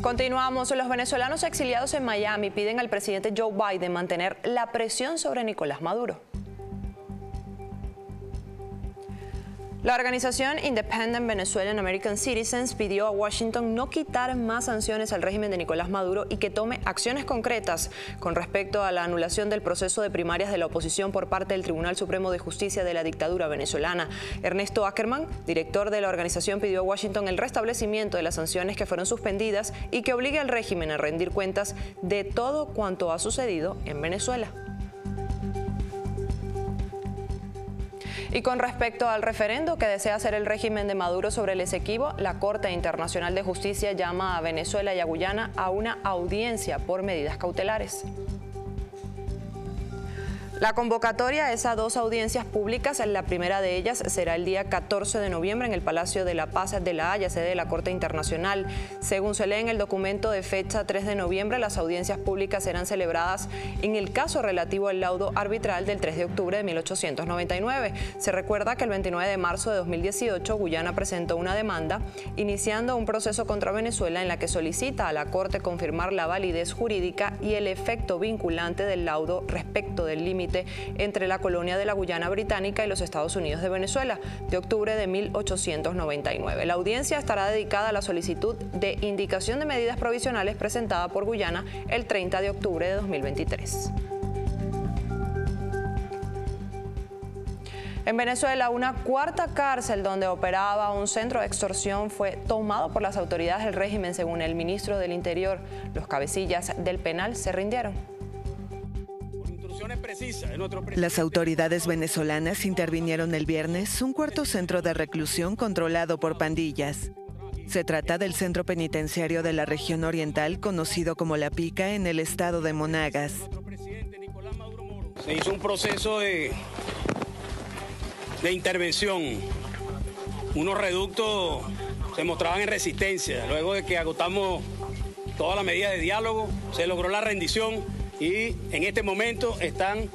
Continuamos. Los venezolanos exiliados en Miami piden al presidente Joe Biden mantener la presión sobre Nicolás Maduro. La organización Independent Venezuelan American Citizens pidió a Washington no quitar más sanciones al régimen de Nicolás Maduro y que tome acciones concretas con respecto a la anulación del proceso de primarias de la oposición por parte del Tribunal Supremo de Justicia de la dictadura venezolana. Ernesto Ackerman, director de la organización, pidió a Washington el restablecimiento de las sanciones que fueron suspendidas y que obligue al régimen a rendir cuentas de todo cuanto ha sucedido en Venezuela. Y con respecto al referendo que desea hacer el régimen de Maduro sobre el Esequibo, la Corte Internacional de Justicia llama a Venezuela y a Guyana a una audiencia por medidas cautelares. La convocatoria es a dos audiencias públicas. La primera de ellas será el día 14 de noviembre en el Palacio de la Paz de La Haya, sede de la Corte Internacional. Según se lee en el documento de fecha 3 de noviembre, las audiencias públicas serán celebradas en el caso relativo al laudo arbitral del 3 de octubre de 1899. Se recuerda que el 29 de marzo de 2018, Guyana presentó una demanda iniciando un proceso contra Venezuela en la que solicita a la Corte confirmar la validez jurídica y el efecto vinculante del laudo respecto del límite entre la colonia de la Guyana Británica y los Estados Unidos de Venezuela de octubre de 1899. La audiencia estará dedicada a la solicitud de indicación de medidas provisionales presentada por Guyana el 30 de octubre de 2023. En Venezuela, una cuarta cárcel donde operaba un centro de extorsión fue tomado por las autoridades del régimen, según el ministro del Interior. Los cabecillas del penal se rindieron. Las autoridades venezolanas intervinieron el viernes un cuarto centro de reclusión controlado por pandillas. Se trata del centro penitenciario de la región oriental conocido como La Pica en el estado de Monagas. Se hizo un proceso de intervención. Unos reductos se mostraban en resistencia. Luego de que agotamos toda la medida de diálogo, se logró la rendición. Y en este momento están,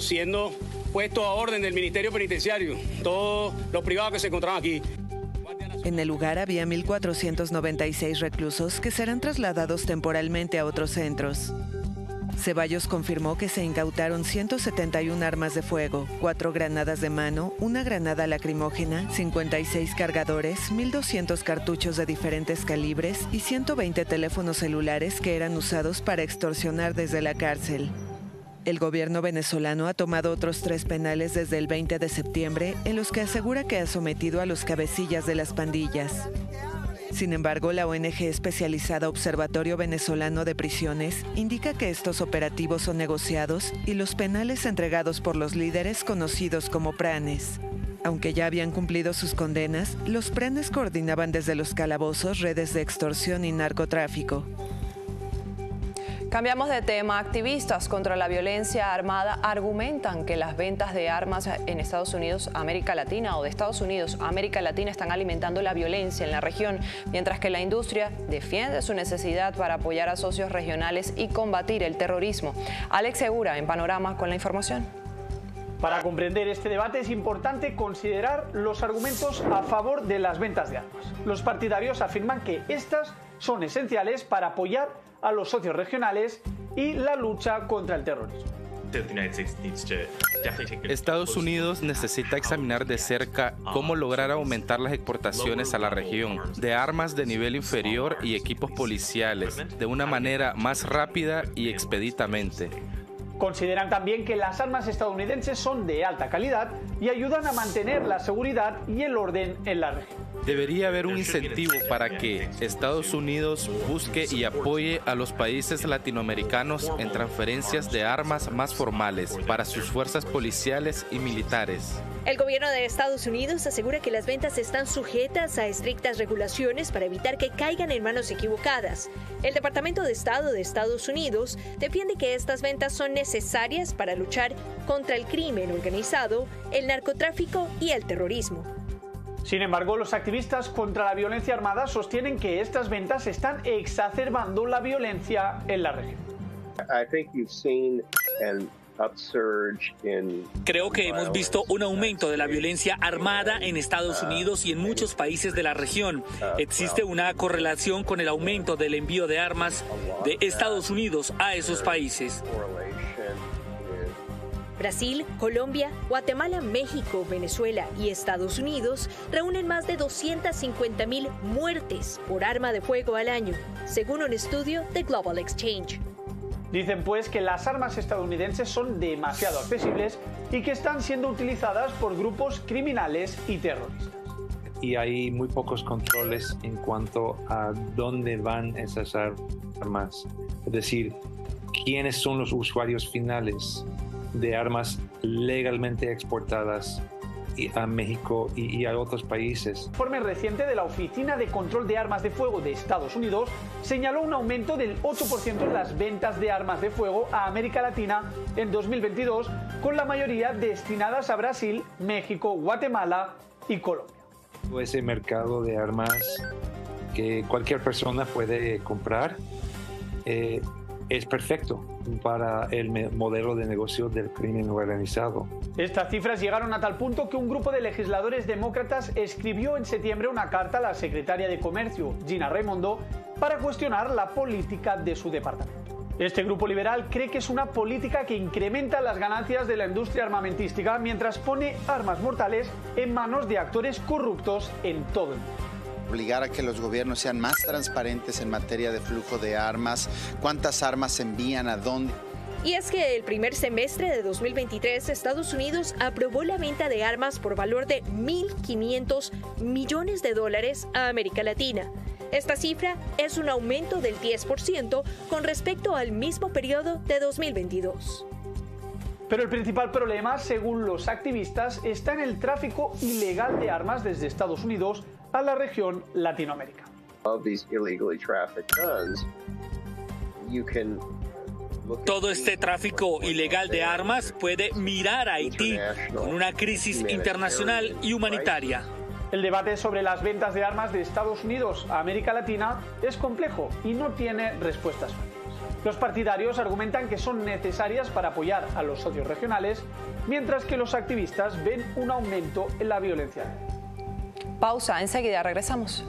siendo puestos a orden del Ministerio Penitenciario, todos los privados que se encontraban aquí. En el lugar había 1.496 reclusos que serán trasladados temporalmente a otros centros. Ceballos confirmó que se incautaron 171 armas de fuego, 4 granadas de mano, 1 granada lacrimógena, 56 cargadores, 1.200 cartuchos de diferentes calibres y 120 teléfonos celulares que eran usados para extorsionar desde la cárcel. El gobierno venezolano ha tomado otros 3 penales desde el 20 de septiembre en los que asegura que ha sometido a los cabecillas de las pandillas. Sin embargo, la ONG especializada Observatorio Venezolano de Prisiones indica que estos operativos son negociados y los penales entregados por los líderes conocidos como PRANES. Aunque ya habían cumplido sus condenas, los PRANES coordinaban desde los calabozos redes de extorsión y narcotráfico. Cambiamos de tema. Activistas contra la violencia armada argumentan que las ventas de armas en Estados Unidos a América Latina o de Estados Unidos a América Latina están alimentando la violencia en la región, mientras que la industria defiende su necesidad para apoyar a socios regionales y combatir el terrorismo. Alex Segura en Panorama con la información. Para comprender este debate es importante considerar los argumentos a favor de las ventas de armas. Los partidarios afirman que estas son esenciales para apoyar a los socios regionales y la lucha contra el terrorismo. Estados Unidos necesita examinar de cerca cómo lograr aumentar las exportaciones a la región de armas de nivel inferior y equipos policiales de una manera más rápida y expeditamente. Consideran también que las armas estadounidenses son de alta calidad y ayudan a mantener la seguridad y el orden en la región. Debería haber un incentivo para que Estados Unidos busque y apoye a los países latinoamericanos en transferencias de armas más formales para sus fuerzas policiales y militares. El gobierno de Estados Unidos asegura que las ventas están sujetas a estrictas regulaciones para evitar que caigan en manos equivocadas. El Departamento de Estado de Estados Unidos defiende que estas ventas son necesarias para luchar contra el crimen organizado, el narcotráfico y el terrorismo. Sin embargo, los activistas contra la violencia armada sostienen que estas ventas están exacerbando la violencia en la región. Creo que hemos visto un aumento de la violencia armada en Estados Unidos y en muchos países de la región. Existe una correlación con el aumento del envío de armas de Estados Unidos a esos países. Brasil, Colombia, Guatemala, México, Venezuela y Estados Unidos reúnen más de 250.000 muertes por arma de fuego al año, según un estudio de Global Exchange. Dicen pues que las armas estadounidenses son demasiado accesibles y que están siendo utilizadas por grupos criminales y terroristas. Y hay muy pocos controles en cuanto a dónde van esas armas. Es decir, quiénes son los usuarios finales de armas legalmente exportadas a México y a otros países. Un informe reciente de la Oficina de Control de Armas de Fuego de Estados Unidos señaló un aumento del 8% en las ventas de armas de fuego a América Latina en 2022, con la mayoría destinadas a Brasil, México, Guatemala y Colombia. Ese mercado de armas que cualquier persona puede comprar es perfecto para el modelo de negocio del crimen organizado. Estas cifras llegaron a tal punto que un grupo de legisladores demócratas escribió en septiembre una carta a la secretaria de Comercio, Gina Raimondo, para cuestionar la política de su departamento. Este grupo liberal cree que es una política que incrementa las ganancias de la industria armamentística mientras pone armas mortales en manos de actores corruptos en todo el mundo. Obligar a que los gobiernos sean más transparentes en materia de flujo de armas, cuántas armas se envían, a dónde. Y es que el primer semestre de 2023, Estados Unidos aprobó la venta de armas por valor de $1.500 millones a América Latina. Esta cifra es un aumento del 10% con respecto al mismo periodo de 2022. Pero el principal problema, según los activistas, está en el tráfico ilegal de armas desde Estados Unidos a la región Latinoamérica. Todo este tráfico ilegal de armas puede mirar a Haití con una crisis internacional y humanitaria. El debate sobre las ventas de armas de Estados Unidos a América Latina es complejo y no tiene respuestas fáciles. Los partidarios argumentan que son necesarias para apoyar a los socios regionales, mientras que los activistas ven un aumento en la violencia. Pausa, enseguida regresamos.